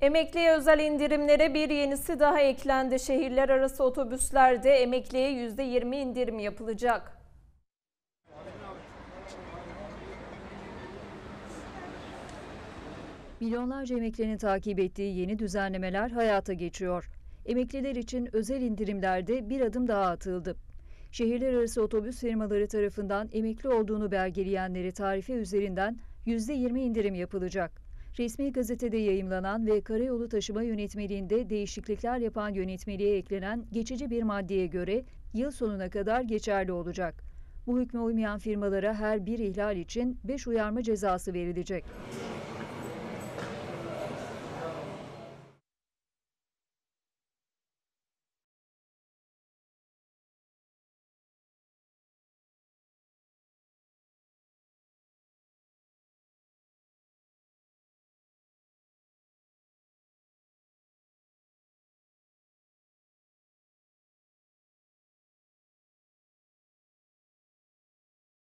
Emekliye özel indirimlere bir yenisi daha eklendi. Şehirler arası otobüslerde emekliye %20 indirim yapılacak. Milyonlarca emeklinin takip ettiği yeni düzenlemeler hayata geçiyor. Emekliler için özel indirimlerde bir adım daha atıldı. Şehirler arası otobüs firmaları tarafından emekli olduğunu belgeleyenleri tarife üzerinden %20 indirim yapılacak. Resmi gazetede yayımlanan ve Karayolu Taşıma Yönetmeliğinde değişiklikler yapan yönetmeliğe eklenen geçici bir maddeye göre yıl sonuna kadar geçerli olacak. Bu hükme uymayan firmalara her bir ihlal için 5 uyarma cezası verilecek.